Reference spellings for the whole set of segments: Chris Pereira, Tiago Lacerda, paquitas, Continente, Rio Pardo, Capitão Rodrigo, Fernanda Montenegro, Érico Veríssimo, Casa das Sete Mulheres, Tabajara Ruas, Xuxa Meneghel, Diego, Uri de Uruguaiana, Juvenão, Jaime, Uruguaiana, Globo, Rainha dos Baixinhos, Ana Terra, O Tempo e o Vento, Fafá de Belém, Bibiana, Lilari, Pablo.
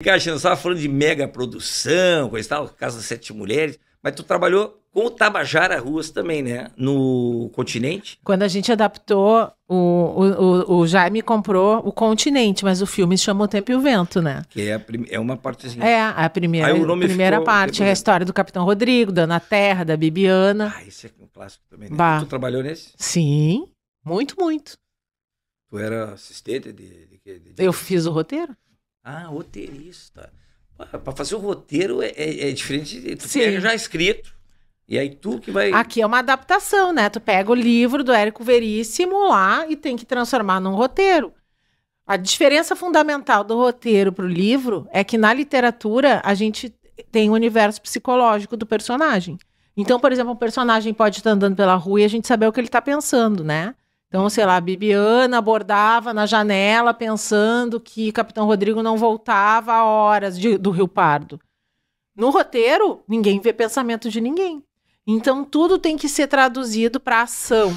Caixa, nós estávamos falando de mega produção, coisa e tal, Casa das Sete Mulheres, mas tu trabalhou com o Tabajara Ruas também, né? No Continente. Quando a gente adaptou, o Jaime comprou o Continente, mas o filme se chama O Tempo e o Vento, né? Que é, uma parte assim. É, a primeira, a primeira parte é a história do Capitão Rodrigo, da Ana Terra, da Bibiana. Ah, esse é um clássico também, né? Tu trabalhou nesse? Sim, muito. Tu era assistente de... Eu fiz o roteiro. Ah, roteirista. Para fazer o roteiro é diferente. Tu pega já escrito. E aí tu que vai... Aqui é uma adaptação, né? Tu pega o livro do Érico Veríssimo lá e tem que transformar num roteiro. A diferença fundamental do roteiro pro livro é que na literatura a gente tem o universo psicológico do personagem. Então, por exemplo, um personagem pode estar andando pela rua e a gente saber o que ele tá pensando, né? Então, sei lá, a Bibiana abordava na janela pensando que Capitão Rodrigo não voltava a horas do Rio Pardo. No roteiro, ninguém vê pensamento de ninguém. Então, tudo tem que ser traduzido para ação.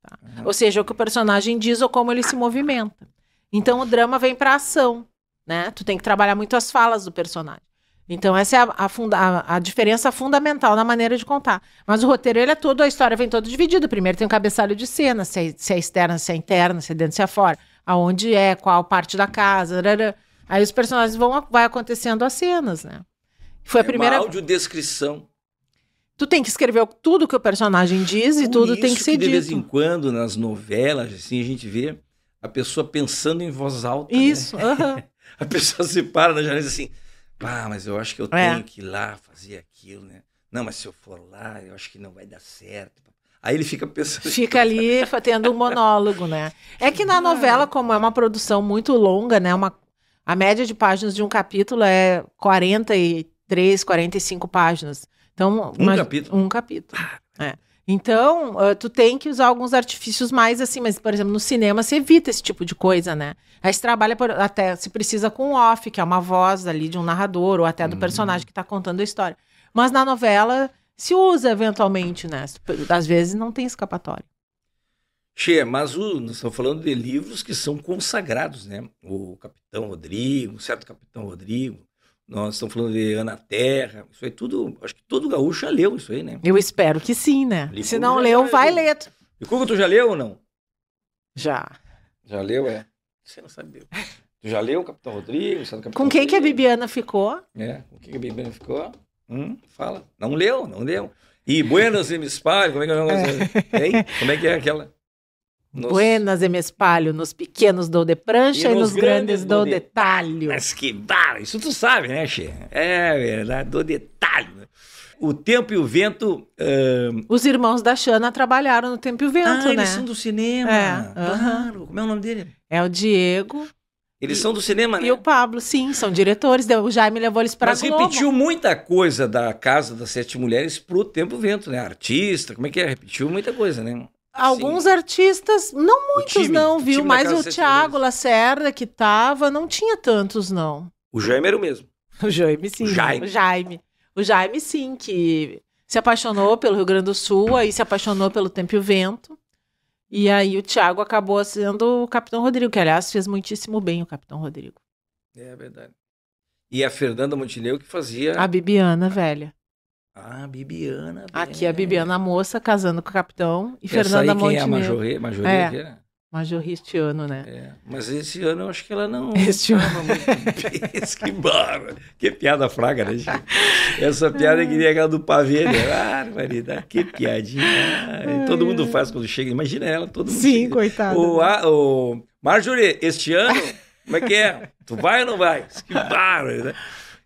Tá? Ou seja, o que o personagem diz ou como ele se movimenta. Então, o drama vem para ação, né? Tu tem que trabalhar muito as falas do personagem. Então, essa é a diferença fundamental na maneira de contar. Mas o roteiro, ele é todo, a história vem todo dividida. Primeiro tem um cabeçalho de cena, se é externa, se é interna, se é dentro, se é fora. Aonde é, qual parte da casa. Rará. Aí os personagens vai acontecendo as cenas, né? Foi a primeira... uma audiodescrição. Tu tem que escrever tudo que o personagem diz e tudo tem que ser dito. De vez em quando, nas novelas, assim, a gente vê a pessoa pensando em voz alta. Isso, né? Uh-huh. A pessoa se para na janela e diz assim... Ah, mas eu acho que eu tenho que ir lá fazer aquilo, né? Não, mas se eu for lá, eu acho que não vai dar certo. Aí ele fica pensando... Fica ali tendo um monólogo, né? É que na novela, como é uma produção muito longa, né? A média de páginas de um capítulo é 43, 45 páginas. Então, capítulo? Um capítulo. É. Então, tu tem que usar alguns artifícios mais assim, mas, por exemplo, no cinema você evita esse tipo de coisa, né? Aí você trabalha até, se precisa com off, que é uma voz ali de um narrador ou até do personagem que tá contando a história. Mas na novela se usa eventualmente, né? Às vezes não tem escapatória. Che, mas nós estamos falando de livros que são consagrados, né? O Capitão Rodrigo, nós estamos falando de Ana Terra, isso aí tudo, acho que todo gaúcho já leu isso aí, né? Eu espero que sim, né? Lico, se não leu, vai ler. E Cuco, tu já leu ou não? Já. Já leu, é? Você não sabe. Tu já leu o Capitão Rodrigo? Sabe o Capitão Rodrigo? Que a Bibiana ficou? É, com quem que a Bibiana ficou? Fala. Não leu, não leu. E Buenas e me espalho, como é que é o negócio? Como é que é aquela? Nos... Buenas e me espalho, nos pequenos dou de prancha e nos grandes dou detalhe. Mas que barra, isso tu sabe, né, Che? É verdade, dou detalhe. O Tempo e o Vento... Os irmãos da Xana trabalharam no Tempo e o Vento, né? Eles são do cinema. Claro. Como é o nome dele? É o Diego. Eles são do cinema, né? E o Pablo, sim, são diretores. O Jaime levou eles para a Globo. Mas repetiu muita coisa da Casa das Sete Mulheres pro Tempo e o Vento, né? Artista, como é que é? Repetiu muita coisa, né? Alguns artistas, não muitos não, viu? Mas o Tiago Lacerda, que tava, não tinha tantos, não. O Jaime era o mesmo. O Jaime, sim. O Jaime, sim, que se apaixonou pelo Rio Grande do Sul, aí se apaixonou pelo Tempo e o Vento. E aí o Tiago acabou sendo o Capitão Rodrigo, que, aliás, fez muitíssimo bem o Capitão Rodrigo. É verdade. E a Fernanda Montenegro que fazia... A Bibiana, velha. Ah, Bibiana. Aqui a Bibiana, a moça, casando com o capitão. E Fernanda Montenegro. Quem é a Majorê aqui, né? Majorê este ano, né? É. Mas esse ano eu acho que ela não... Este ano. Que barba. Que piada fraca, né, gente? Essa piada é que nem aquela do pavê, né? Ah, Marida, que piadinha. Ai, todo mundo faz quando chega. Imagina ela, todo mundo. Sim, coitada. Marjorie, este ano, como é que é? Tu vai ou não vai? Que barba, né?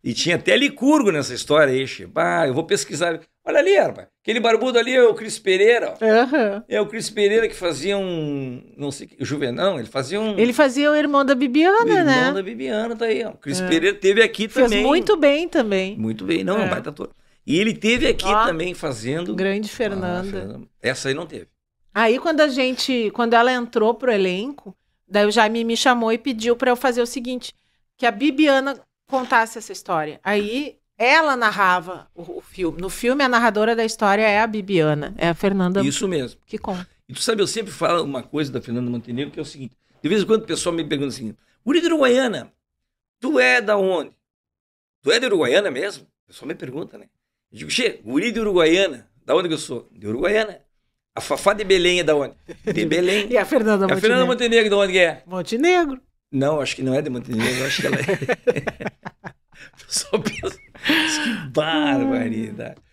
E tinha até Licurgo nessa história aí, Bah, eu vou pesquisar. Olha ali, rapaz. Aquele barbudo ali é o Chris Pereira. Uhum. É o Chris Pereira que fazia um... Não sei o que... Juvenão, ele fazia um... Ele fazia o irmão da Bibiana, né? O irmão da Bibiana, tá aí. Ó. O Chris Pereira teve aqui também. Fez muito bem também. Muito bem. Não, vai estar todo. E ele teve aqui também fazendo... Grande Fernanda. Essa aí não teve. Aí quando a gente... Quando ela entrou pro elenco, daí o Jaime me chamou e pediu pra eu fazer o seguinte. Que a Bibiana... contasse essa história. Aí ela narrava o filme. No filme, a narradora da história é a Bibiana, é a Fernanda. Isso mesmo. Que conta. E tu sabe, eu sempre falo uma coisa da Fernanda Montenegro, que é o seguinte: de vez em quando o pessoal me pergunta assim, Uri de Uruguaiana, tu é da onde? Tu é de Uruguaiana mesmo? O pessoal me pergunta, né? Eu digo, che, Uri de Uruguaiana. Da onde que eu sou? De Uruguaiana. A Fafá de Belém é da onde? De Belém. E a Fernanda Montenegro? A Fernanda Montenegro, de onde que é? Montenegro. Não, acho que não é de Montenegro, acho que ela é. O pessoal pensa. Que barbaridade.